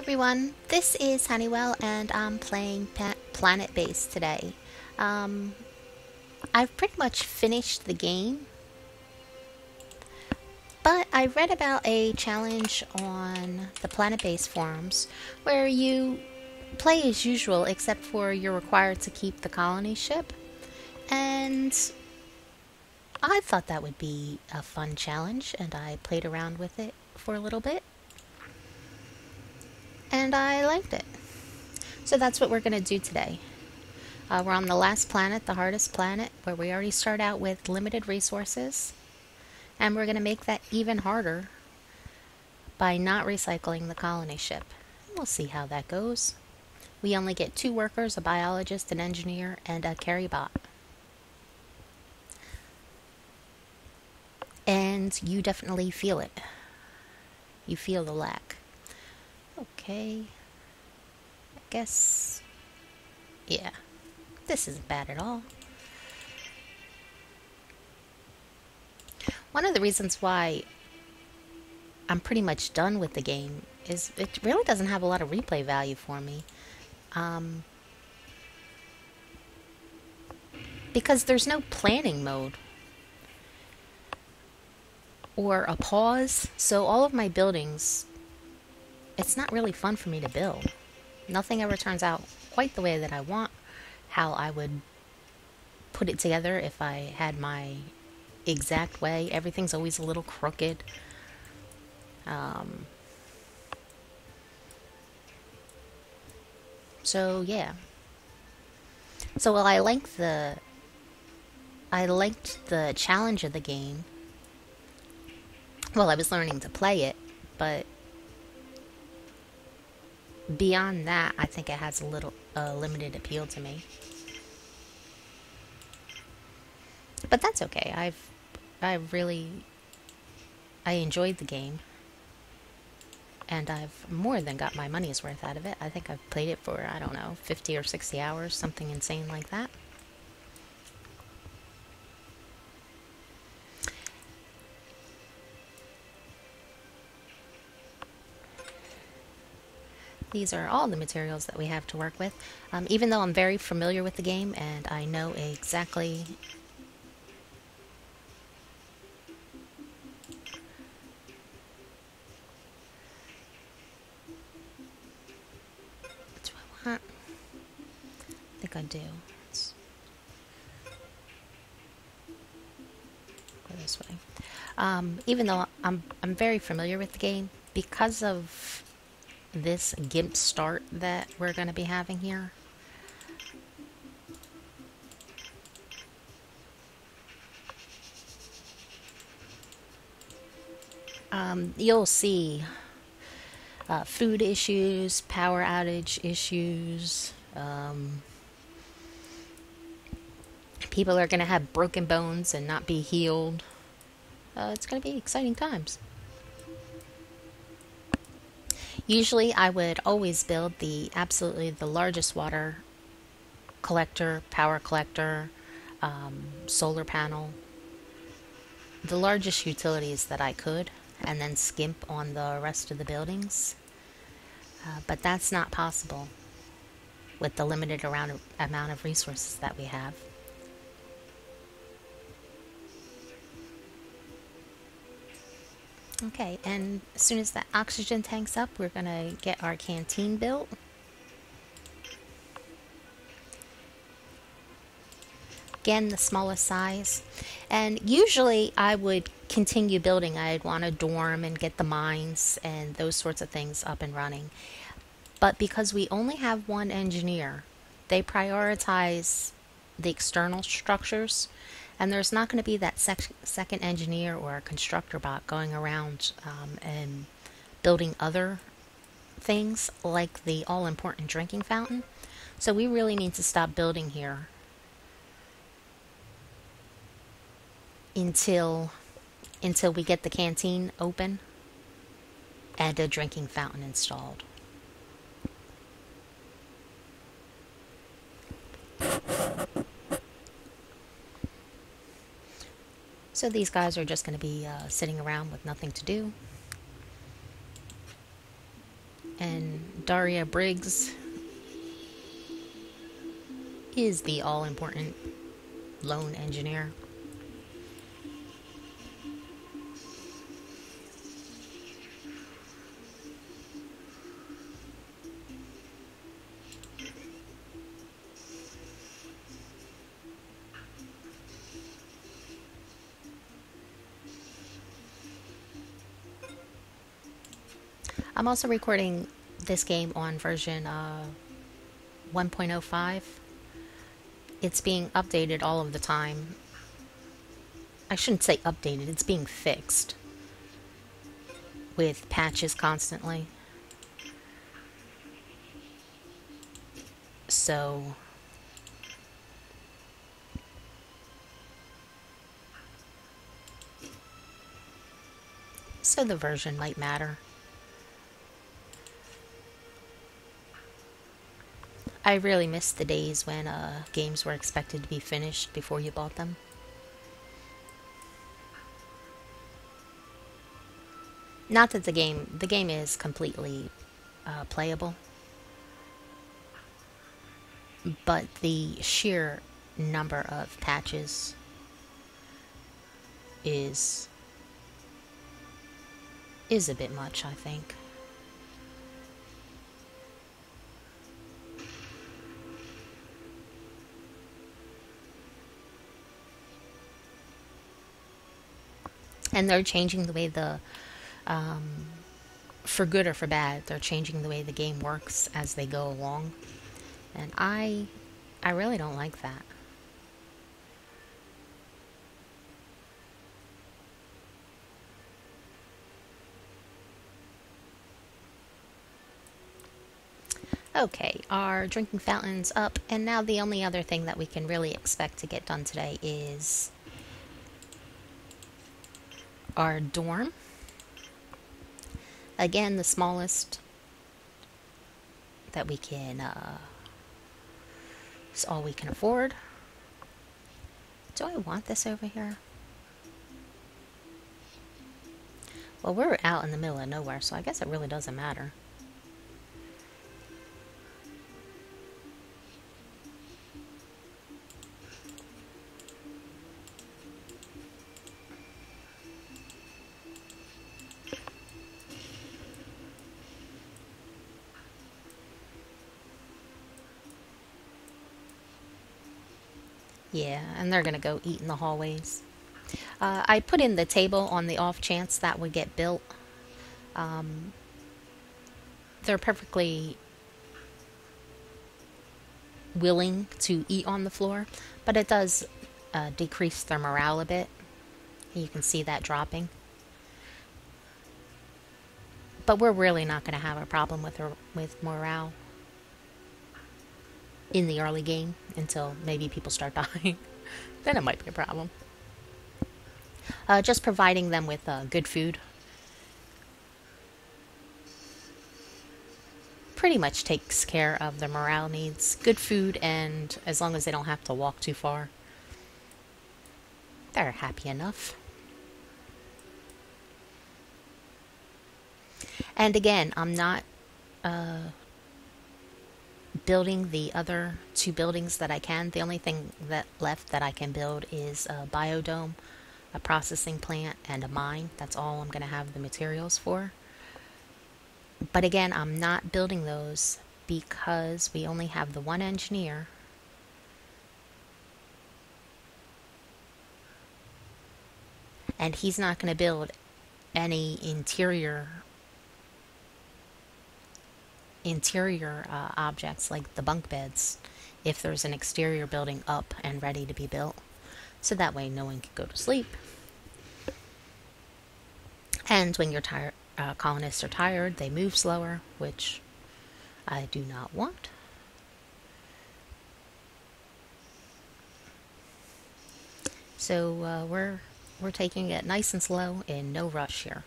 everyone, this is Honeywell and I'm playing Planet Base today. I've pretty much finished the game, but I read about a challenge on the Planet Base forums where you play as usual except for you're required to keep the colony ship, and I thought that would be a fun challenge, and I played around with it for a little bit. And I liked it. So that's what we're going to do today. We're on the last planet, the hardest planet, where we already start out with limited resources. And we're going to make that even harder by not recycling the colony ship. We'll see how that goes. We only get 2 workers, a biologist, an engineer, and a carry bot. And you definitely feel it. You feel the lack. Okay, I guess, yeah, this isn't bad at all. One of the reasons why I'm pretty much done with the game is it really doesn't have a lot of replay value for me. Because there's no planning mode or a pause, so all of my buildings, it's not really fun for me to build. Nothing ever turns out quite the way that I want, how I would put it together if I had my exact way. Everything's always a little crooked. So yeah. So while I liked the challenge of the game, well, I was learning to play it, but beyond that, I think it has a little limited appeal to me. But that's okay. I enjoyed the game, and I've more than got my money's worth out of it. I think I've played it for, I don't know, 50 or 60 hours, something insane like that. These are all the materials that we have to work with. Even though I'm very familiar with the game and I know exactly what do I want? I think I do. Let's go this way. Even though I'm very familiar with the game, because of this GIMP start that we're going to be having here, you'll see food issues, power outage issues, people are going to have broken bones and not be healed. It's going to be exciting times. Usually I would always build the largest water collector, power collector, solar panel, the largest utilities that I could, and then skimp on the rest of the buildings. But that's not possible with the limited amount of resources that we have. Okay, and as soon as the oxygen tank's up, we're going to get our canteen built. Again, the smallest size. And usually I would continue building. I'd want a dorm and get the mines and those sorts of things up and running. But because we only have one engineer, they prioritize the external structures. And there's not going to be that second engineer or a constructor bot going around and building other things like the all-important drinking fountain. So we really need to stop building here until we get the canteen open and a drinking fountain installed. So these guys are just going to be sitting around with nothing to do. and Daria Briggs is the all-important lone engineer. I'm also recording this game on version 1.05. It's being updated all of the time. I shouldn't say updated, it's being fixed with patches constantly. So the version might matter. I really miss the days when games were expected to be finished before you bought them. Not that the game is completely playable, but the sheer number of patches is a bit much, I think. And they're changing the way the, for good or for bad, they're changing the way the game works as they go along. And I really don't like that. Okay, our drinking fountain's up, and now the only other thing that we can really expect to get done today is our dorm. Again, the smallest that we can, it's all we can afford. Do I want this over here? Well, we're out in the middle of nowhere, so I guess it really doesn't matter. Yeah, and they're going to go eat in the hallways. I put in the table on the off chance that would get built. They're perfectly willing to eat on the floor, but it does decrease their morale a bit. You can see that dropping. But we're really not going to have a problem with morale in the early game, until maybe people start dying. Then it might be a problem. Just providing them with good food pretty much takes care of their morale needs. Good food, and as long as they don't have to walk too far, they're happy enough. And again, I'm not building the other two buildings that I can. The only thing that left that I can build is a biodome, a processing plant, and a mine. That's all I'm going to have the materials for. But again, I'm not building those because we only have the one engineer. And he's not going to build any interior objects like the bunk beds if there's an exterior building up and ready to be built, so that way no one can go to sleep. And when your colonists are tired, they move slower, which I do not want. So we're taking it nice and slow and no rush here.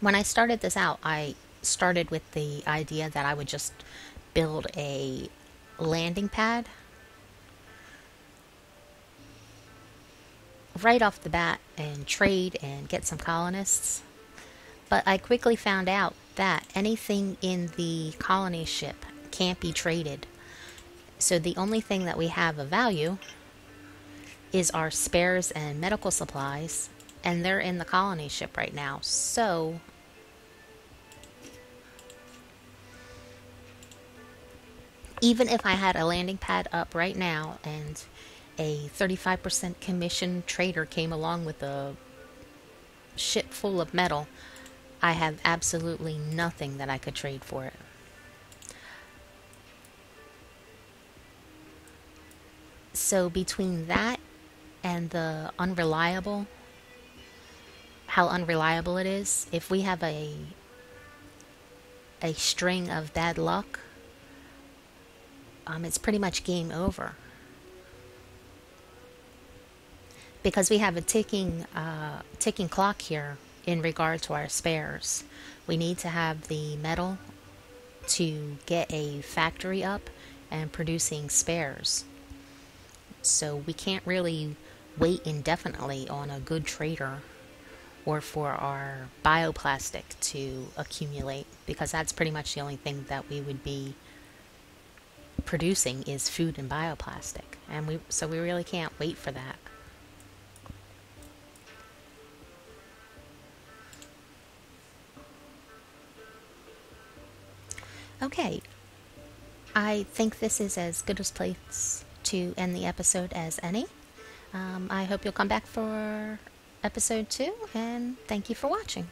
When I started this out, I started with the idea that I would just build a landing pad right off the bat and trade and get some colonists. But I quickly found out that anything in the colony ship can't be traded. So the only thing that we have of value is our spares and medical supplies, and they're in the colony ship right now. So even if I had a landing pad up right now and a 35% commission trader came along with a ship full of metal, I have absolutely nothing that I could trade for it. So between that and the unreliable, how unreliable it is, if we have a string of bad luck, it's pretty much game over. Because we have a ticking clock here in regard to our spares. We need to have the metal to get a factory up and producing spares. So we can't really wait indefinitely on a good trader or for our bioplastic to accumulate, because that's pretty much the only thing that we would be producing is food and bioplastic, and so we really can't wait for that. Okay, I think this is as good a place to end the episode as any. I hope you'll come back for episode 2, and thank you for watching.